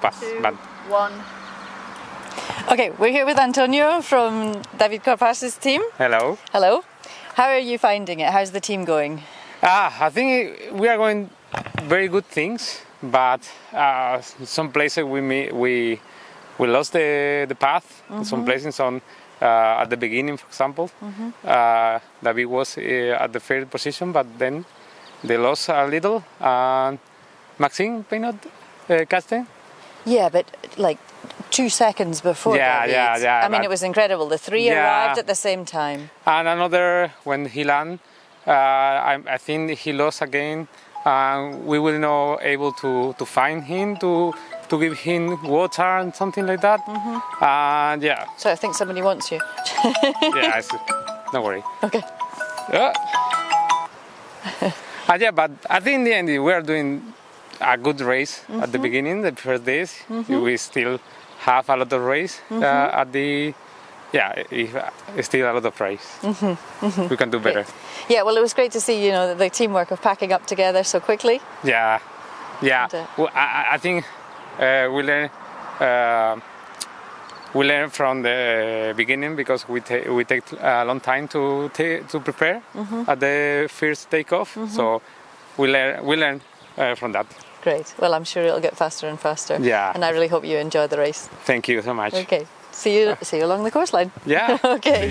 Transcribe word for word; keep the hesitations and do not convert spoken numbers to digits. the past. Two, but one. Okay, we're here with Antonio from David Corpas's team. Hello. Hello. How are you finding it? How's the team going? Ah, I think we are going very good things, but uh, some places we we we lost the the path. Mm-hmm. Some places on uh, at the beginning, for example, mm-hmm. uh, David was uh, at the third position, but then they lost a little, and Maxime Peinot uh, cast them. Yeah, but like two seconds before. Yeah, David. yeah, yeah. I mean, it was incredible. The three yeah. arrived at the same time. And another, when he landed, uh, I, I think he lost again. Uh, we will not able to to find him to to give him water and something like that. Mm-hmm. And yeah. So I think somebody wants you. yeah, don't worry. Okay. Uh. Uh, yeah, but I think in the end we are doing a good race mm-hmm. at the beginning, the first days. Mm-hmm. We still have a lot of race mm-hmm. uh, at the, yeah, if, uh, still a lot of race. Mm-hmm. Mm-hmm. We can do better. Great. Yeah, well, it was great to see, you know, the teamwork of packing up together so quickly. Yeah, yeah. And, uh, well, I, I think uh, we learn uh, we learn from the beginning because we ta we take a long time to to prepare mm-hmm. at the first takeoff. Mm-hmm. So we learn we learn. Uh, from that. Great. Well, I'm sure it'll get faster and faster. Yeah. And I really hope you enjoy the race. Thank you so much. Okay. See you. See you along the course line. Yeah. Okay.